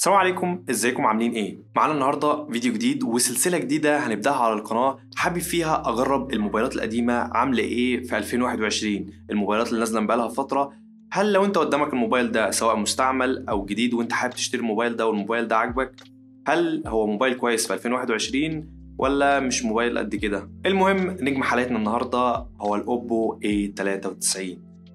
السلام عليكم، ازيكم عاملين ايه؟ معانا النهارده فيديو جديد وسلسله جديده هنبداها على القناه، حابب فيها اجرب الموبايلات القديمه عامله ايه في 2021، الموبايلات اللي نازله بقالها فتره. هل لو انت قدامك الموبايل ده سواء مستعمل او جديد وانت حابب تشتري الموبايل ده والموبايل ده عاجبك، هل هو موبايل كويس في 2021 ولا مش موبايل قد كده؟ المهم نجم حلقتنا النهارده هو الاوبو A93.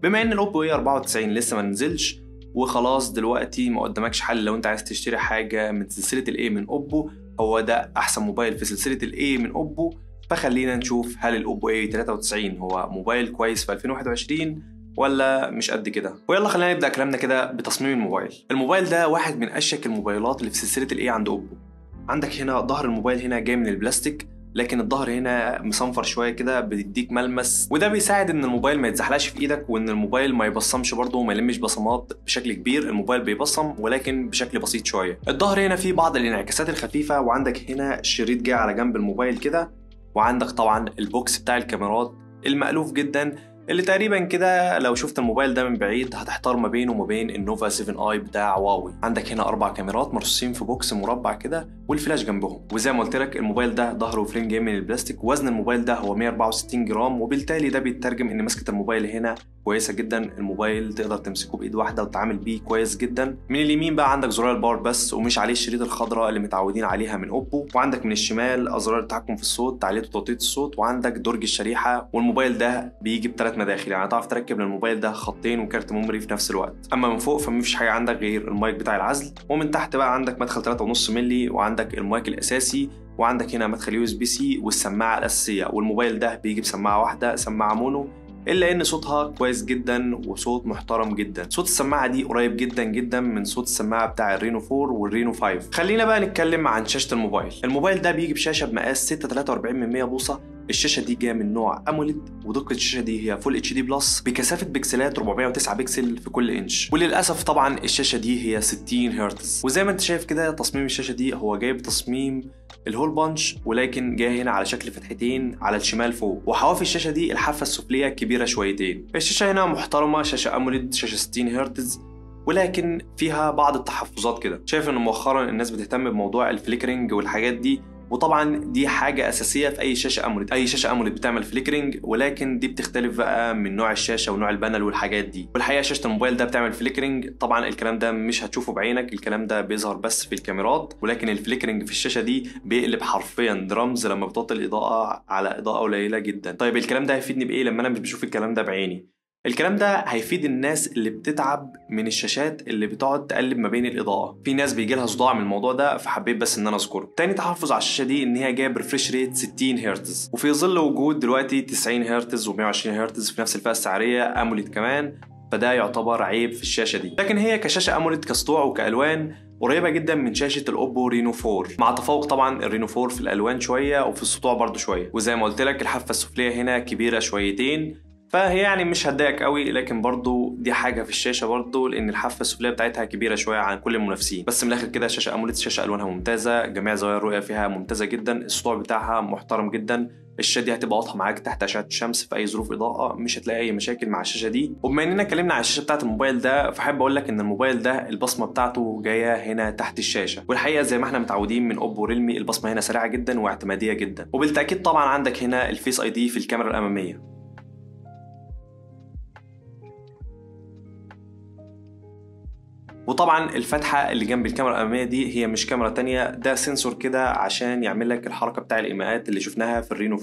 بما ان الاوبو A94 لسه ما نزلش وخلاص دلوقتي ما قدامكش حل، لو انت عايز تشتري حاجه من سلسله الاي من اوبو، هو ده احسن موبايل في سلسله الاي من اوبو. فخلينا نشوف هل الاوبو A93 هو موبايل كويس في 2021 ولا مش قد كده. ويلا خلينا نبدا كلامنا كده بتصميم الموبايل. الموبايل ده واحد من اشيك الموبايلات اللي في سلسله الاي عند اوبو. عندك هنا ظهر الموبايل هنا جاي من البلاستيك، لكن الظهر هنا مصنفر شويه كده بيديك ملمس، وده بيساعد ان الموبايل ما يتزحلقش في ايدك وان الموبايل ما يبصمش برده وما يلمش بصمات بشكل كبير. الموبايل بيبصم ولكن بشكل بسيط شويه. الظهر هنا فيه بعض الانعكاسات الخفيفه، وعندك هنا شريط جاي على جنب الموبايل كده، وعندك طبعا البوكس بتاع الكاميرات المألوف جدا اللي تقريبا كده لو شفت الموبايل ده من بعيد هتحتار ما بينه وما بين النوفا 7i بتاع هواوي. عندك هنا 4 كاميرات مرصوصين في بوكس مربع كده والفلاش جنبهم. وزي ما قلت لك الموبايل ده ظهره فريم جاي من البلاستيك، وزن الموبايل ده هو 164 جرام، وبالتالي ده بيترجم ان مسكه الموبايل هنا كويسه جدا، الموبايل تقدر تمسكه بايد واحده وتتعامل بيه كويس جدا. من اليمين بقى عندك زرار الباور بس ومش عليه الشريط الخضراء اللي متعودين عليها من اوبو، وعندك من الشمال ازرار التحكم في الصوت، تعليق وتوطيد الصوت، وعندك درج الشريحه. والموبايل ده بيجي ب3 مداخل، يعني هتعرف تركب للموبايل ده خطين وكارت ميموري في نفس الوقت. اما من فوق فمفيش حاجه، عندك غير المايك بتاع العزل، ومن تحت بقى عندك مدخل 3.5 مللي، وعندك المايك الاساسي، وعندك هنا مدخل USB C والسماعه الاساسيه. والموبايل ده بيجي بسماعه واحده، سماعه مونو، الا ان صوتها كويس جدا وصوت محترم جدا. صوت السماعه دي قريب جدا جدا من صوت السماعه بتاع الرينو 4 والرينو 5. خلينا بقى نتكلم عن شاشه الموبايل. الموبايل ده بيجي بشاشه بمقاس 6.43 من 100 بوصه. الشاشه دي جايه من نوع اموليد، ودقه الشاشه دي هي فول اتش دي بلس بكثافه بكسلات 409 بكسل في كل انش. وللاسف طبعا الشاشه دي هي 60 هرتز. وزي ما انت شايف كده تصميم الشاشه دي هو جاي بتصميم الهول بانش، ولكن جاي هنا على شكل فتحتين على الشمال فوق. وحواف الشاشه دي الحافه السفليه كبيره شويتين. الشاشه هنا محترمه، شاشه اموليد، شاشه 60 هرتز، ولكن فيها بعض التحفظات كده. شايف ان مؤخرا الناس بتهتم بموضوع الفليكرنج والحاجات دي، وطبعا دي حاجه اساسيه في اي شاشه اموليد. اي شاشه اموليد بتعمل فليكرنج، ولكن دي بتختلف بقى من نوع الشاشه ونوع البانل والحاجات دي. والحقيقه شاشه الموبايل ده بتعمل فليكرنج، طبعا الكلام ده مش هتشوفه بعينك، الكلام ده بيظهر بس في الكاميرات، ولكن الفليكرنج في الشاشه دي بيقلب حرفيا درامز لما بتوطي الاضاءه على اضاءه قليله جدا. طيب الكلام ده هيفيدني بايه لما انا مش بشوف الكلام ده بعيني؟ الكلام ده هيفيد الناس اللي بتتعب من الشاشات اللي بتقعد تقلب ما بين الاضاءه، في ناس بيجي لها صداع من الموضوع ده، فحبيت بس ان انا اذكره. تاني تحفظ على الشاشه دي ان هي جايه بريفريش ريت 60 هرتز، وفي ظل وجود دلوقتي 90 هرتز و120 هرتز في نفس الفئه السعريه اموليد كمان، فده يعتبر عيب في الشاشه دي. لكن هي كشاشه اموليد كسطوع وكالوان قريبه جدا من شاشه الاوبو رينو 4، مع تفوق طبعا الرينو 4 في الالوان شويه وفي السطوع برده شويه. وزي ما قلت لك الحافه السفليه هنا كبيره شويتين، فهي يعني مش هتضايقك قوي، لكن برضو دي حاجه في الشاشه برضو، لان الحافه السفليه بتاعتها كبيره شويه عن كل المنافسين. بس من الاخر كده شاشه اموليد، شاشه الوانها ممتازه، جميع زوايا الرؤيه فيها ممتازه جدا، السطوع بتاعها محترم جدا، الشاشه دي هتبقى واضحه معاك تحت اشعه الشمس في اي ظروف اضاءه، مش هتلاقي اي مشاكل مع الشاشه دي. وبما اننا اتكلمنا على الشاشه بتاعه الموبايل ده، فحب اقول لك ان الموبايل ده البصمه بتاعته جايه هنا تحت الشاشه، والحقيقه زي ما احنا متعودين من اوبو ريلمي البصمه هنا سريعه جدا واعتماديه جدا. وبالتاكيد طبعا عندك هنا الفيس اي دي في الكاميرا الاماميه. وطبعا الفتحه اللي جنب الكاميرا الاماميه دي هي مش كاميرا تانية، ده سنسور كده عشان يعمل لك الحركه بتاع الايماءات اللي شفناها في الرينو 4،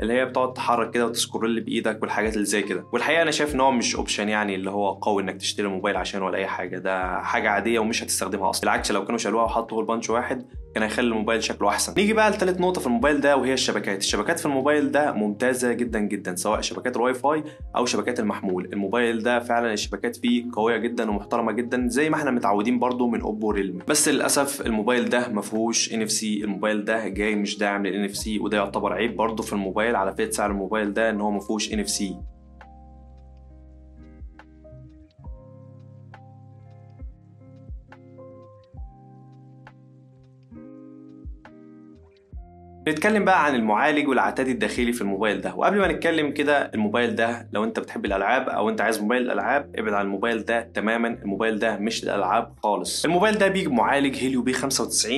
اللي هي بتقعد تحرك كده وتسكرول بايدك والحاجات اللي زي كده. والحقيقه انا شايف ان هو مش اوبشن يعني اللي هو قوي انك تشتري موبايل عشان ولا اي حاجه، ده حاجه عاديه ومش هتستخدمها اصلا. بالعكس لو كانوا شالوها وحطوا هول بانش واحد كان هيخلي الموبايل شكله احسن. نيجي بقى لثالث نقطه في الموبايل ده، وهي الشبكات. الشبكات في الموبايل ده ممتازه جدا جدا، سواء شبكات الواي فاي او شبكات المحمول. الموبايل ده فعلا الشبكات فيه قويه جدا ومحترمه جدا زي ما احنا متعودين برضو من اوبو ريلمي. بس للاسف الموبايل ده ما فيهوش NFC، الموبايل ده جاي مش داعم للNFC، وده يعتبر عيب برضو في الموبايل على فئة سعر الموبايل ده ان هو ما فيهوش NFC. نتكلم بقى عن المعالج والعتاد الداخلي في الموبايل ده. وقبل ما نتكلم كده، الموبايل ده لو انت بتحب الالعاب او انت عايز موبايل الالعاب ابعد عن الموبايل ده تماما، الموبايل ده مش للالعاب خالص. الموبايل ده بيجي معالج هيليو P95،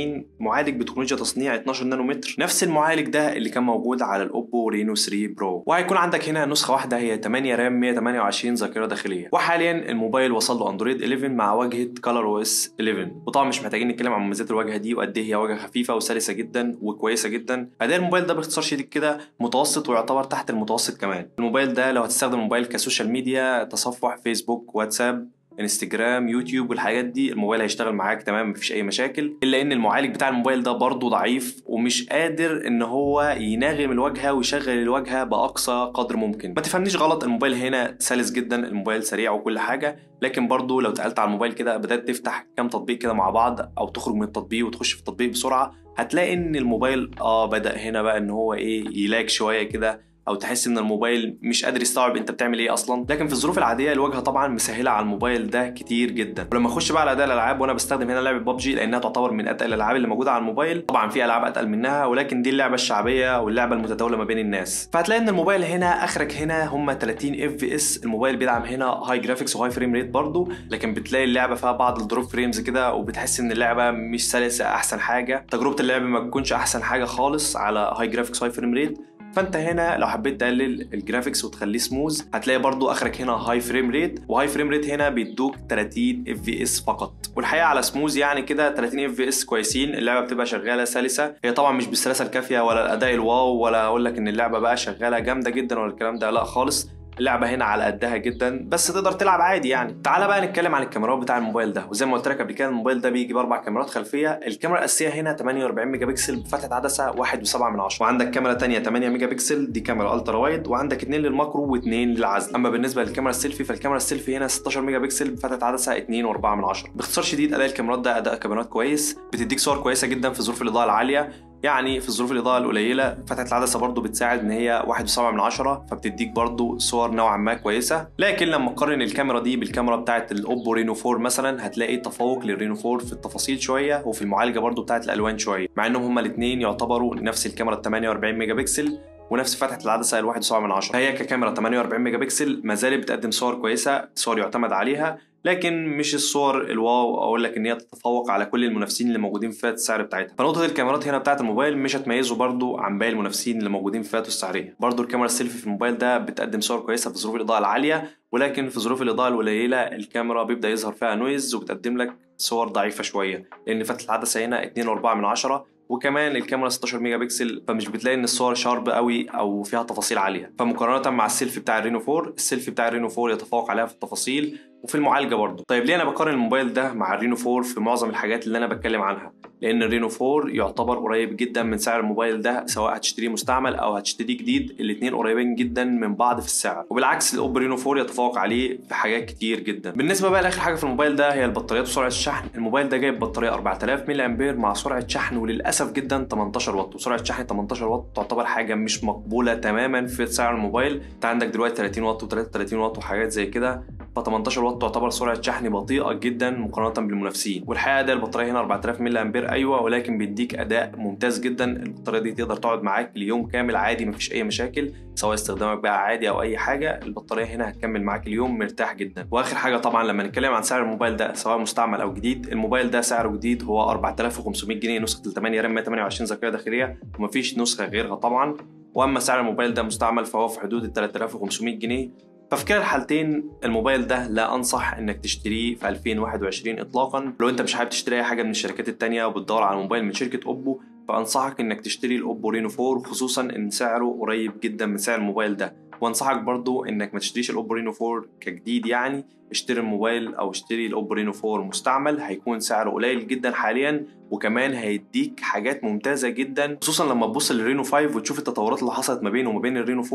معالج بتكنولوجيا تصنيع 12 نانومتر، نفس المعالج ده اللي كان موجود على الاوبو رينو 3 برو. وهيكون عندك هنا نسخه واحده هي 8 رام 128 ذاكره داخليه. وحاليا الموبايل وصل له اندرويد 11 مع واجهه ColorOS 11. وطبعا مش محتاجين نتكلم عن مميزات الواجهه دي وقد ايه هي واجهه خفيفه وسلسه جدا وكويسه جدا. اداء الموبايل ده باختصار شديد كده متوسط، ويعتبر تحت المتوسط كمان. الموبايل ده لو هتستخدم الموبايل كسوشيال ميديا، تصفح فيسبوك، واتساب، انستجرام، يوتيوب والحاجات دي، الموبايل هيشتغل معاك تمام، مفيش اي مشاكل. الا ان المعالج بتاع الموبايل ده برضه ضعيف ومش قادر ان هو يناغم الواجهه ويشغل الواجهه باقصى قدر ممكن. ما تفهمنيش غلط، الموبايل هنا سلس جدا، الموبايل سريع وكل حاجه، لكن برضه لو اتقلت على الموبايل كده، بدات تفتح كام تطبيق كده مع بعض او تخرج من التطبيق وتخش في التطبيق بسرعه، هتلاقي ان الموبايل بدا هنا بقى ان هو يلاج شويه كده، او تحس ان الموبايل مش قادر يستوعب انت بتعمل ايه اصلا. لكن في الظروف العاديه الواجهه طبعا مسهله على الموبايل ده كتير جدا. ولما اخش بقى على اداء الالعاب، وانا بستخدم هنا لعبه ببجي لانها تعتبر من اتقل الالعاب اللي موجوده على الموبايل، طبعا في العاب اتقل منها ولكن دي اللعبه الشعبيه واللعبه المتداوله ما بين الناس. فهتلاقي ان الموبايل هنا اخرك هنا هم 30 FPS. الموبايل بيدعم هنا هاي جرافيكس وهاي فريم ريت برضه، لكن بتلاقي اللعبه فيها بعض الدروب فريمز كده، وبتحس ان اللعبه مش سلسه احسن حاجه، تجربه اللعبه ما بتكونش احسن حاجه خالص على هاي جرافيكس هاي فريم ريت. فانت هنا لو حبيت تقلل الجرافيكس وتخليه سموز، هتلاقي برضو اخرك هنا هاي فريم ريت، وهاي فريم ريت هنا بيدوك 30 FPS فقط. والحقيقه على سموز يعني كده 30 FPS كويسين، اللعبه بتبقى شغاله سلسه. هي طبعا مش بالسلاسه الكافيه ولا الاداء الواو، ولا اقول لك ان اللعبه بقى شغاله جامده جدا ولا الكلام ده، لا خالص، اللعبه هنا على قدها جدا، بس تقدر تلعب عادي يعني. تعالى بقى نتكلم عن الكاميرات بتاع الموبايل ده. وزي ما قلت لك قبل كده، الموبايل ده بيجي ب4 كاميرات خلفيه. الكاميرا الاساسيه هنا 48 ميجا بكسل بفتحه عدسه 1.7، وعندك كاميرا ثانيه 8 ميجا بكسل دي كاميرا الترا وايد، وعندك 2 للماكرو و2 للعزل. اما بالنسبه للكاميرا السيلفي، فالكاميرا السيلفي هنا 16 ميجا بكسل بفتحه عدسه 2.4. باختصار شديد اداء الكاميرات ده اداء كاميرات كويس، بتديك صور كويسه جدا في ظروف الاضاءه العاليه. يعني في ظروف الاضاءه القليله فتحه العدسه برضو بتساعد ان هي 1.7، فبتديك برضو صور نوعا ما كويسه. لكن لما تقارن الكاميرا دي بالكاميرا بتاعه الاوبو رينو 4 مثلا، هتلاقي تفوق للرينو 4 في التفاصيل شويه، وفي المعالجه برضو بتاعه الالوان شويه، مع انهم هما الاثنين يعتبروا نفس الكاميرا 48 ميجا بكسل ونفس فتحه العدسه 1.7. هي ككاميرا 48 ميجا بكسل ما زالت بتقدم صور كويسه، صور يعتمد عليها، لكن مش الصور الواو اقول لك ان هي تتفوق على كل المنافسين اللي موجودين في فئه السعر بتاعتها. فنقطه الكاميرات هنا بتاعه الموبايل مش هتميزه برضو عن باقي المنافسين اللي موجودين في فئته السعريه. برضو الكاميرا السيلفي في الموبايل ده بتقدم صور كويسه في ظروف الاضاءه العاليه، ولكن في ظروف الاضاءه القليله الكاميرا بيبدا يظهر فيها نويز وبتقدم لك صور ضعيفه شويه، لان فتحه العدسه هنا 2.4، وكمان الكاميرا 16 ميجا بكسل، فمش بتلاقي ان الصور شارب قوي او فيها تفاصيل عاليه. فمقارنه مع السيلفي بتاع الرينو 4، السيلفي بتاع الرينو 4 يتفوق عليها في التفاصيل وفي المعالجه برضه. طيب ليه انا بقارن الموبايل ده مع الرينو 4 في معظم الحاجات اللي انا بتكلم عنها؟ لان الرينو 4 يعتبر قريب جدا من سعر الموبايل ده، سواء هتشتريه مستعمل او هتشتريه جديد، الاثنين قريبين جدا من بعض في السعر. وبالعكس الاوبو رينو 4 يتفوق عليه في حاجات كتير جدا. بالنسبه بقى لاخر حاجه في الموبايل ده هي البطاريات وسرعه الشحن. الموبايل ده جايب بطاريه 4000 ملي امبير مع سرعه شحن وللاسف جدا 18 واط. وسرعه شحن 18 واط تعتبر حاجه مش مقبوله تماما في سعر الموبايل. انت عندك دلوقتي 30 واط و33 واط وحاجات زي كده، ف 18 واط تعتبر سرعه شحن بطيئه جدا مقارنه بالمنافسين. والحقيقه ده البطاريه هنا 4000 ملي امبير ايوه، ولكن بيديك اداء ممتاز جدا. البطاريه دي تقدر تقعد معاك اليوم كامل عادي، مفيش اي مشاكل، سواء استخدامك بقى عادي او اي حاجه، البطاريه هنا هتكمل معاك اليوم مرتاح جدا. واخر حاجه طبعا لما نتكلم عن سعر الموبايل ده سواء مستعمل او جديد، الموبايل ده سعره جديد هو 4500 جنيه نسخه 8 رام 128 ذاكره داخليه، ومفيش نسخه غيرها طبعا. واما سعر الموبايل ده مستعمل فهو في حدود ال 3500 جنيه. ففي كلا الحالتين الموبايل ده لا انصح انك تشتريه في 2021 اطلاقا. لو انت مش حابب تشتري اي حاجه من الشركات التانيه وبتدور على موبايل من شركه اوبو، فانصحك انك تشتري الاوبو رينو 4، خصوصا ان سعره قريب جدا من سعر الموبايل ده. وانصحك برضو انك ما تشتريش الاوبو رينو 4 كجديد، يعني اشتري الموبايل او اشتري الاوبو رينو 4 مستعمل، هيكون سعره قليل جدا حاليا، وكمان هيديك حاجات ممتازه جدا. خصوصا لما تبص للرينو 5 وتشوف التطورات اللي حصلت ما بينه وما بين الرينو 4،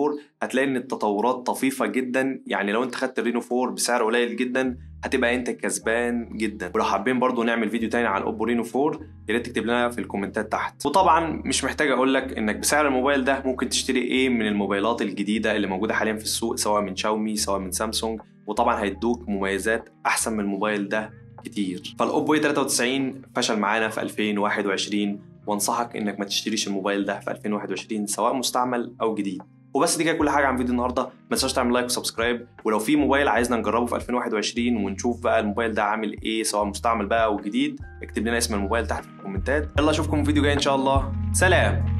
هتلاقي ان التطورات طفيفه جدا. يعني لو انت خدت الرينو 4 بسعر قليل جدا هتبقى انت كسبان جدا. ولو حابين برضو نعمل فيديو تاني عن الاوبو رينو 4 يا ريت تكتب لنا في الكومنتات تحت. وطبعا مش محتاج اقول لك انك بسعر الموبايل ده ممكن تشتري ايه من الموبايلات الجديده اللي موجوده حاليا في السوق، سواء من شاومي سواء من سامسونج، وطبعا هيدوك مميزات احسن من الموبايل ده كتير. فالاوبو A93 فشل معانا في 2021، وانصحك انك ما تشتريش الموبايل ده في 2021 سواء مستعمل او جديد. وبس دي كانت كل حاجه عن فيديو النهارده، ما تنساش تعمل لايك وسبسكرايب، ولو في موبايل عايزنا نجربه في 2021 ونشوف بقى الموبايل ده عامل ايه سواء مستعمل بقى او جديد، اكتب لنا اسم الموبايل تحت في الكومنتات. يلا اشوفكم في فيديو جاي ان شاء الله، سلام.